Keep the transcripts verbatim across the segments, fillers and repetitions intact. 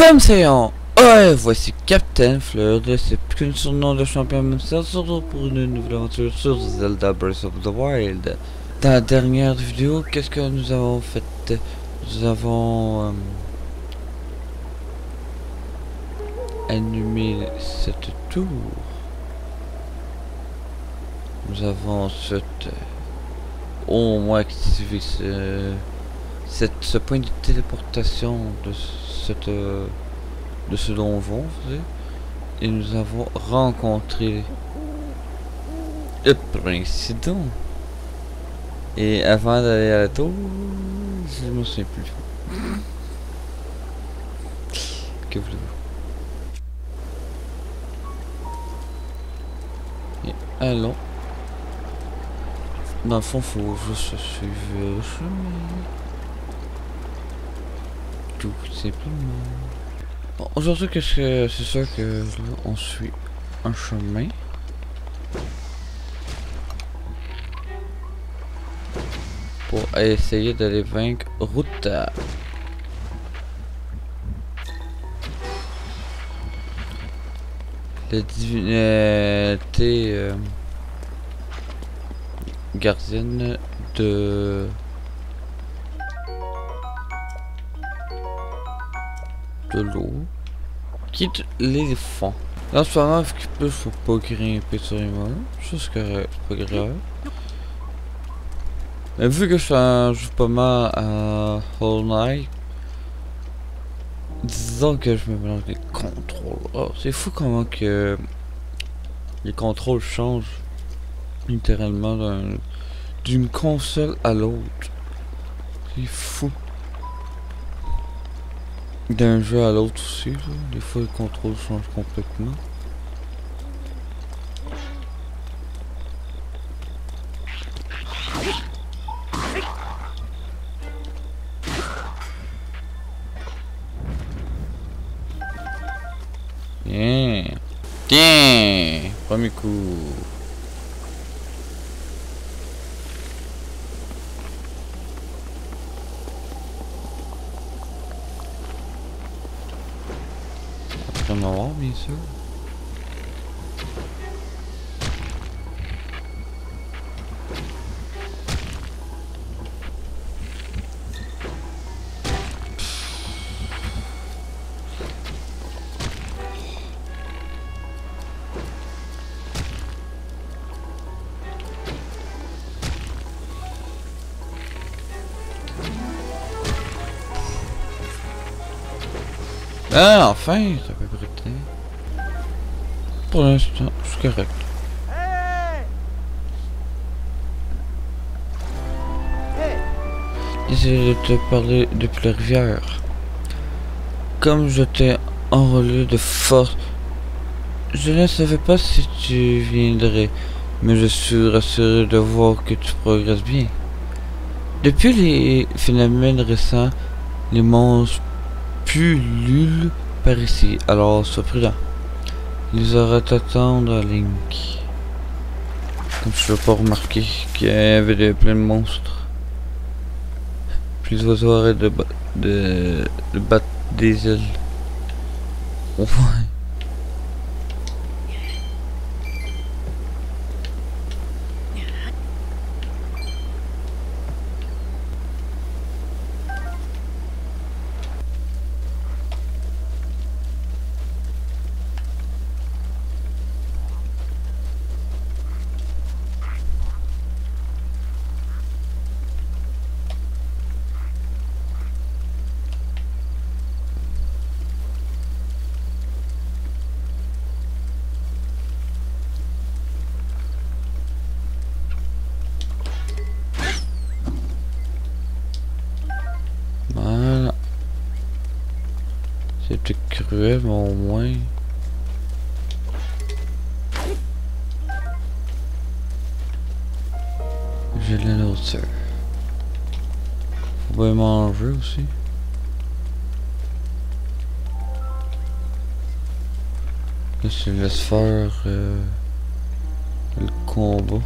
Samséan. Ouais, voici Captain Fleur de c'est que son nom de champion même ça, surtout pour une nouvelle aventure sur Zelda Breath of the Wild. Dans la dernière vidéo, qu'est-ce que nous avons fait? Nous avons euh, allumé cette tour. Nous avons ensuite euh, au moins activé ce, cette, ce point de téléportation de cette euh, de ce dont on va, vous savez, et nous avons rencontré le président. Et avant d'aller à la tour, je ne me souviens plus. Que voulez-vous? Et allons. Dans le fond, faut juste suivre le chemin. Tout simplement. Bon, aujourd'hui, qu'est-ce que c'est ça que là, on suit un chemin. Pour essayer d'aller vaincre Ruta. La divinité euh, gardienne de de l'eau quitte l'éléphant. Là, c'est pas grave qu'il peut, faut pas grimper sur les murs. C'est correct, pas grave. Mais vu que je joue pas mal à Hollow Knight, disons que je me mélange les contrôles. Oh, c'est fou comment que les contrôles changent littéralement d'une console à l'autre. C'est fou. D'un jeu à l'autre aussi, là. Des fois les contrôles changent complètement. Tiens, tiens, premier coup. Après m'avoir, bien sûr. Ah, enfin, ça peut prêter. Pour l'instant, je suis correct. J'essaie de te parler depuis la rivière. Comme je t'ai enrôlé de force, je ne savais pas si tu viendrais, mais je suis rassuré de voir que tu progresses bien. Depuis les phénomènes récents, les monstres pullule par ici, alors sois prudent. Les aura t'attendent à Link. Comme je n'ai pas remarqué qu'il y avait des, plein de monstres. Puis les oiseaux arrêtent de, ba de, de battre des ailes. Ouais. C'était cruel, mais au moins. J'ai de la nourriture. Faut bien manger aussi. Là, je laisse faire euh, le combat.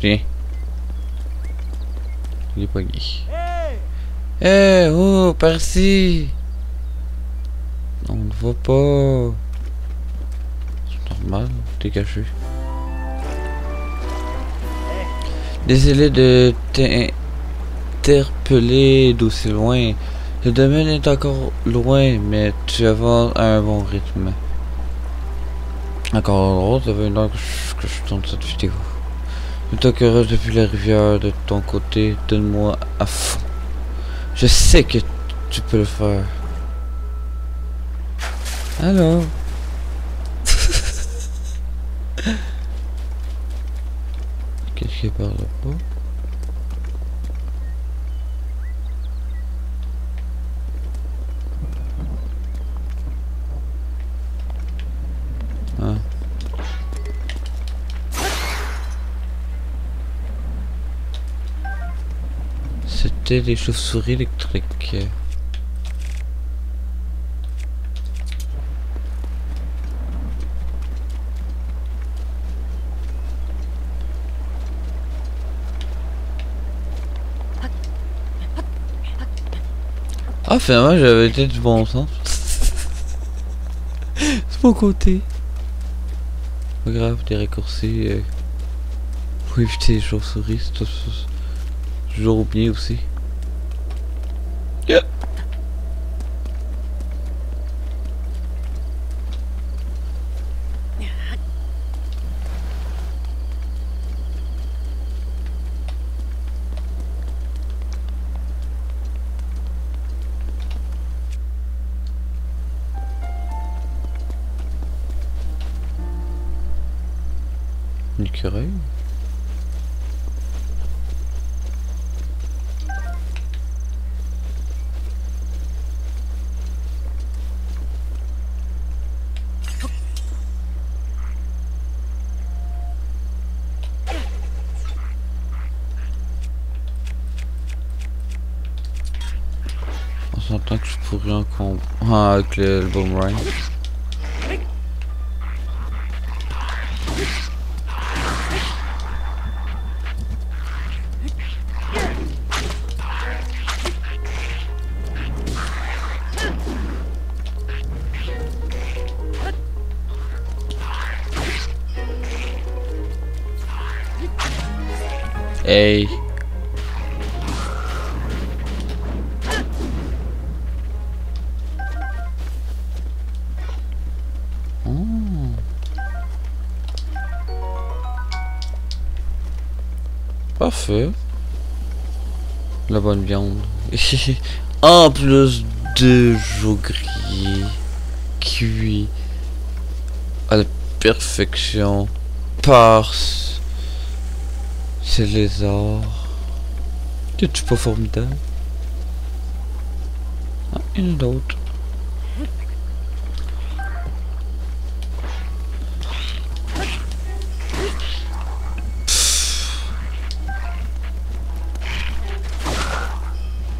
Tiens. Il est pogné. Eh, oh, par ici. On ne voit pas. C'est normal, t'es caché. Désolé de t'interpeller d'aussi loin. Le domaine est encore loin, mais tu avances à un bon rythme. Encore drôle, ça fait une heure que je tourne cette vidéo. Plutôt que rush depuis la rivière de ton côté, donne-moi à fond. Je sais que tu peux le faire. Alors. Qu'est-ce qui est par là-bas? C'était des chauves-souris électriques. Ah, finalement, j'avais été du bon sens. C'est mon côté. Pas grave, des raccourcis. Euh, pour éviter les chauves-souris, c'est tout ça. J'ai toujours oublié aussi. Yeah. Une curée. J'entends que je pourrais en combat. Ah, avec le, le boomerang. Hey. Parfait. La bonne viande. En plus de jours grillés, cuits à la perfection par ces lézards. T'es-tu pas formidable? Ah, une autre.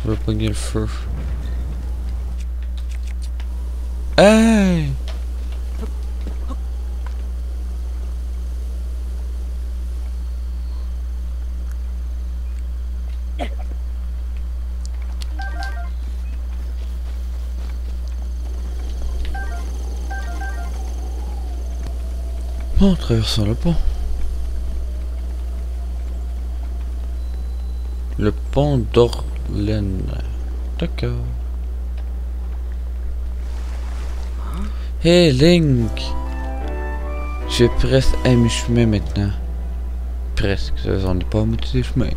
Je vais pogner le feu. Hey! Bon, traversons le pont. Le pont d'or. Laine. D'accord. Hey Link! Je suis presque à mi-chemin maintenant. Presque, on n'est pas à moitié du chemin.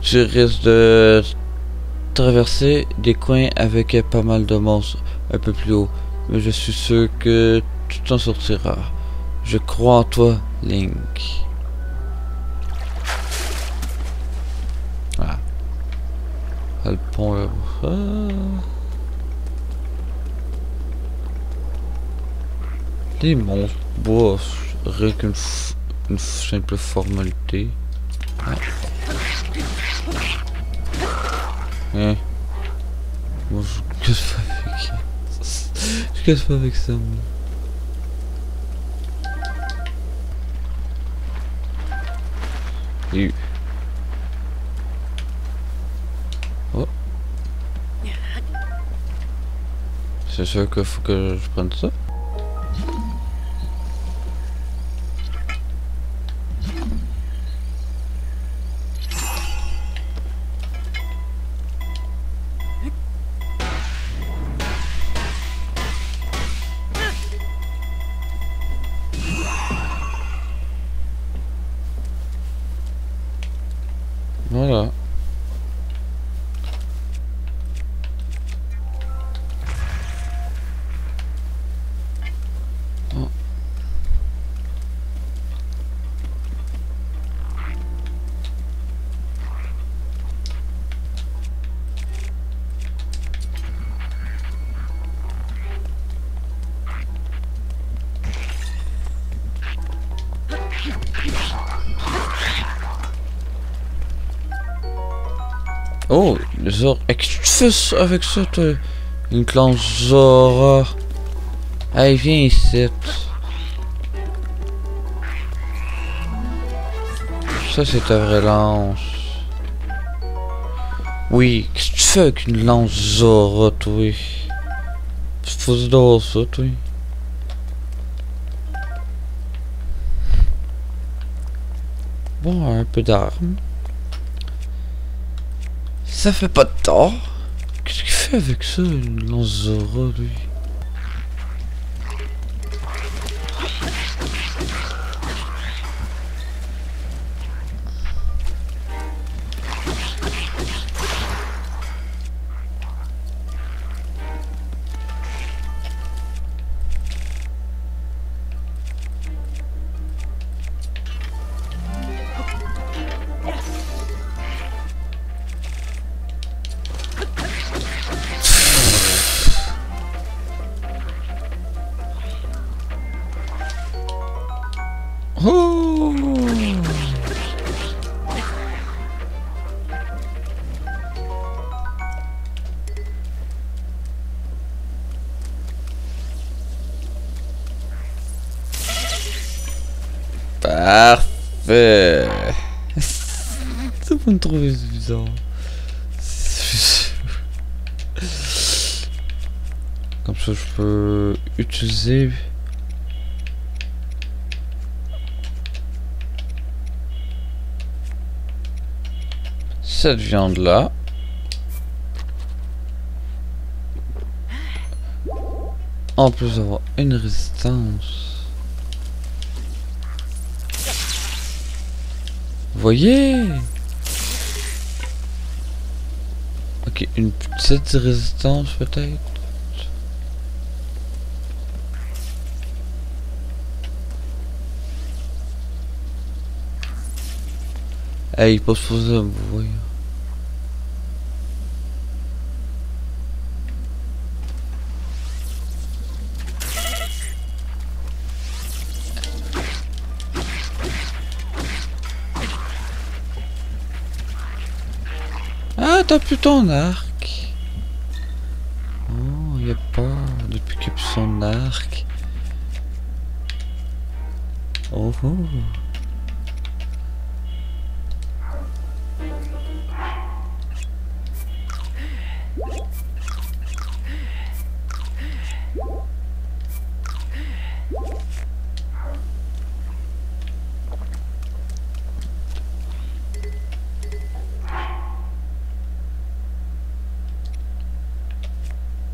Je risque de traverser des coins avec pas mal de monstres un peu plus haut. Mais je suis sûr que tu t'en sortiras. Je crois en toi, Link. Le pont là. Ah. Des monstres bois avec une, une simple formalité. Ah. Eh. Bon, je casse pas avec ça. Je casse pas avec ça. Moi. Oh. C'est sûr que faut que je prenne ça. Voilà. Oh. Oh, Zora, excuse avec ça, toi. Une clan Zora. Allez, viens ici. Ça, c'est ta vraie lance. Oui, qu'est-ce que tu fais avec une lance Zora, toi? C'est pas si drôle, ça, toi. Bon, un peu d'armes. Ça fait pas de tort. Qu'est-ce qu'il fait avec ça, une lance Zora, lui? Oh. Parfait. Ça vous me trouvez bizarre. Comme ça je peux utiliser. Cette viande là. En plus d'avoir une résistance. Voyez. Ok, une petite résistance peut-être. Hey, pas supposé me voir. T'as plus ton arc. Oh, il a peur depuis qu'il a plus son arc. Oh oh.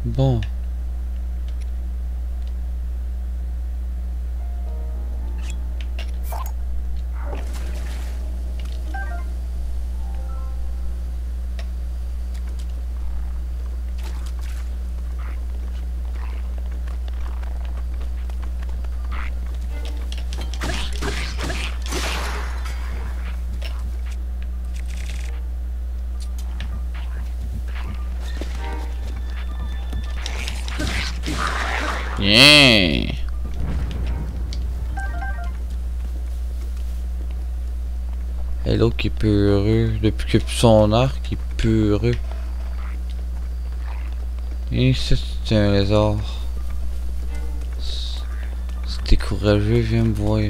Bon. Yeah. Et l'autre qui est plus heureux. Depuis que son arc il est plus heureux. Et ça c'est un lézard. Si t'es courageux, viens me voir.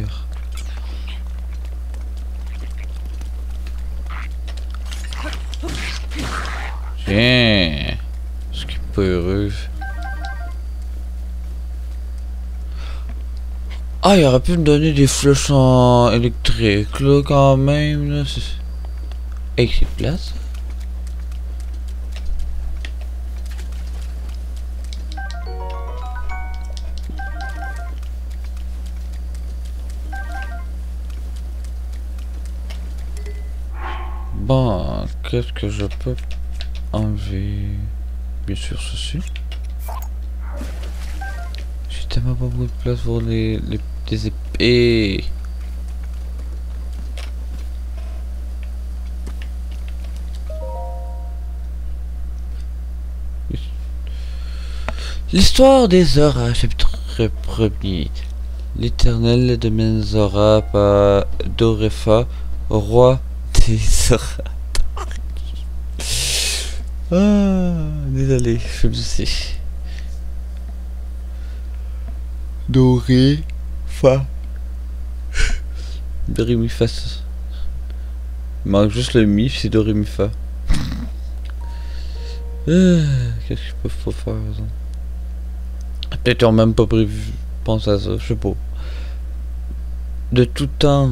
Tiens. Parce qu'il est pas heureux. Ah, il aurait pu me donner des flèches en électrique là quand même là. Et c'est place. Bon, qu'est-ce que je peux enlever? Bien sûr ceci. J'ai tellement pas beaucoup de place pour les, les, les épées. L'histoire des Zora, chapitre premier. L'éternel domaine Zora par Dorefa, roi des Zora. Ah, désolé, je me sais. Doré, fa. Doré, mi, fa. Il manque juste le mi, c'est Doré, mi, fa. Ah, qu'est-ce que je peux faut faire ça? Peut-être qu'ils n'ont même pas prévu, pense à ça, je sais pas. De tout temps,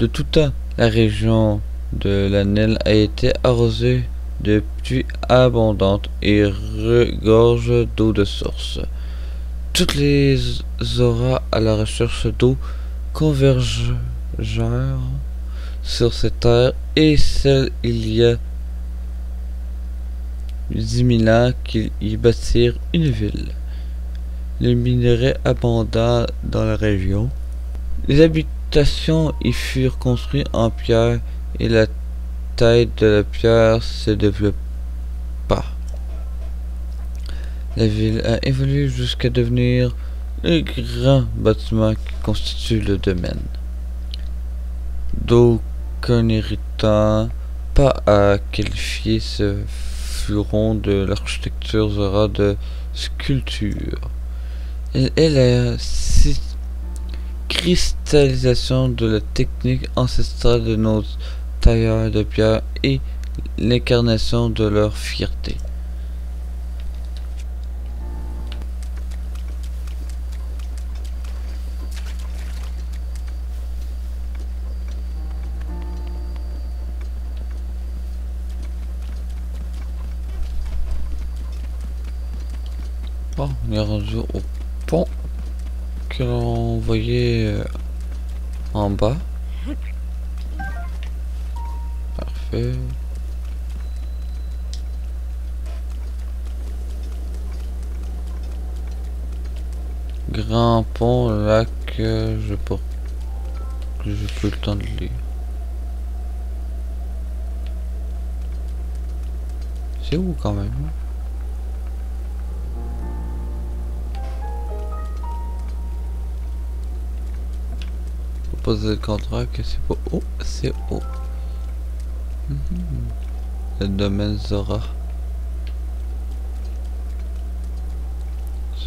de tout temps, la région de l'Anel a été arrosée de pluies abondantes et regorge d'eau de source. Toutes les Zora à la recherche d'eau convergèrent sur cette terre et celle il y a dix mille ans qu'ils y bâtirent une ville. Les minerais abondants dans la région. Les habitations y furent construites en pierre et la taille de la pierre se développa. La ville a évolué jusqu'à devenir le grand bâtiment qui constitue le domaine. D'aucun héritant pas à qualifier ce fleuron de l'architecture Zora de sculpture. Elle est la cristallisation de la technique ancestrale de nos tailleurs de pierre et l'incarnation de leur fierté. Bon, on est rendu au pont que l'on voyait en bas. Parfait. Grand pont là que je porte, que j'ai plus le temps de lire. C'est où quand même? Le contrat que c'est pas haut, c'est haut. Mm -hmm. Le domaine Zora,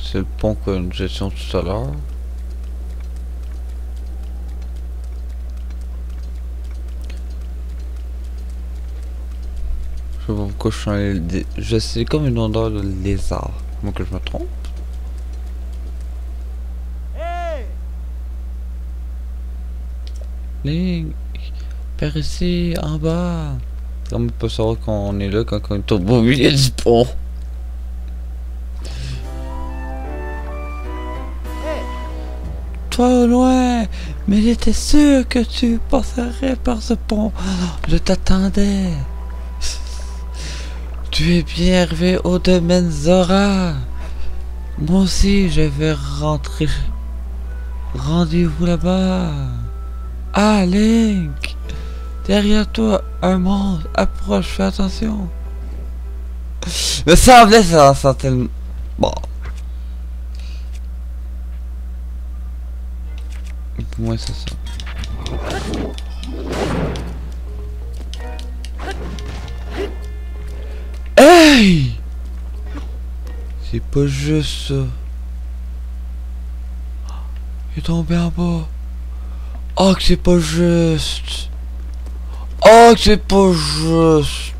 c'est le pont que nous gestion tout à l'heure. Je sais pas pourquoi je suis allé, je sais comme une odeur de lézard, moi que je me trompe. Link, par ici, en bas. Comme on peut savoir qu'on est là quand on est au beau milieu du pont. Hey. Toi au loin, mais j'étais sûr que tu passerais par ce pont. Je t'attendais. Tu es bien arrivé au domaine Zora. Moi aussi, je vais rentrer. Rendez-vous là-bas. Ah, Link! Derrière toi, un monstre! Approche, fais attention! Me semblait ça, ça tellement... Bon... Pour moi, c'est ça. Hey! C'est pas juste ça. Il est tombé en bas. Oh que c'est pas juste. Oh que c'est pas juste.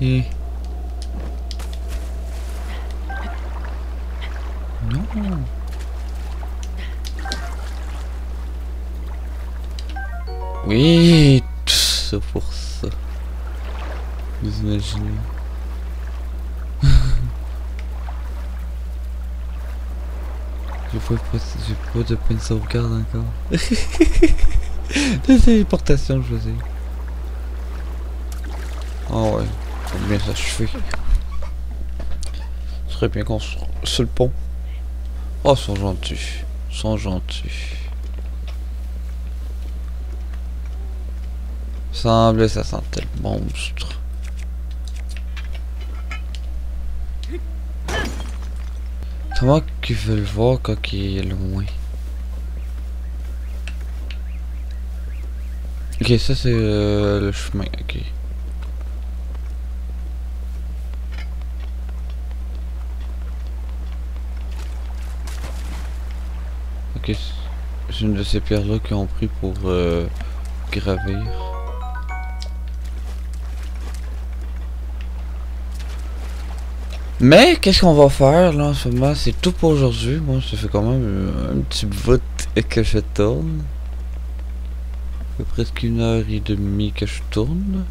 Ok. Non. Oui, c'est pour ça. Vous imaginez. J'ai pas de point de sauvegarde encore. De téléportation, je sais. Oh ouais, faut bien s'achever. Ce serait bien qu'on se le pont. Oh, ils sont gentils. Ils sont gentils. Semble, ça sentait le monstre. Comment qu'ils veulent voir quand il est loin? Ok, ça c'est euh, le chemin, ok. Ok, c'est une de ces pierres là qu'ils ont pris pour euh, gravir. Mais qu'est-ce qu'on va faire là en ce moment? C'est tout pour aujourd'hui. Moi, bon, ça fait quand même euh, un petit bout que je tourne. Ça fait presque une heure et demie que je tourne.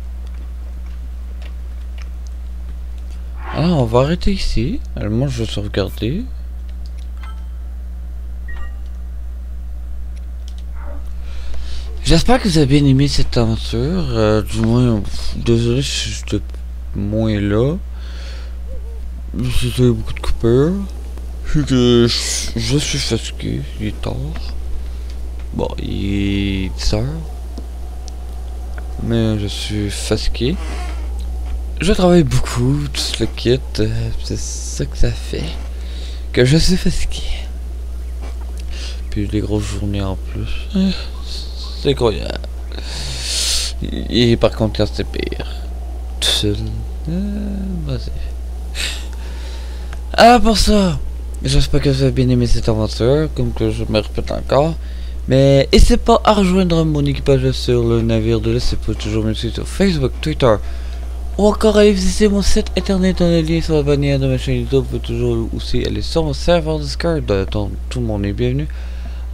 Alors, on va arrêter ici. Alors, moi, je vais sauvegarder. J'espère que vous avez bien aimé cette aventure. Euh, du moins, désolé si j'étais moins là. C'était beaucoup de coupures. Je, je, je suis fatigué, il est tard. Bon, il est dix heures. Mais je suis fatigué. Je travaille beaucoup, tout le kit. C'est ça que ça fait. Que je suis fatigué. Puis les grosses journées en plus. C'est incroyable. Et par contre, c'est pire. Tout seul. Euh, Vas-y. Ah, pour ça, j'espère que vous avez bien aimé cette aventure, comme que je me répète encore. Mais n'hésitez pas à rejoindre mon équipage sur le navire de l'Est, c'est pour toujours me suivre sur Facebook, Twitter, ou encore aller visiter mon site internet dans le lien sur la bannière de ma chaîne YouTube. Vous pouvez toujours aussi aller sur mon serveur Discord, dont tout le monde est bienvenu.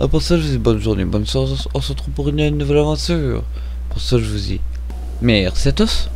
Ah, pour ça, je vous dis bonne journée, bonne soirée, on se retrouve pour une nouvelle aventure. Pour ça, je vous dis merci à tous.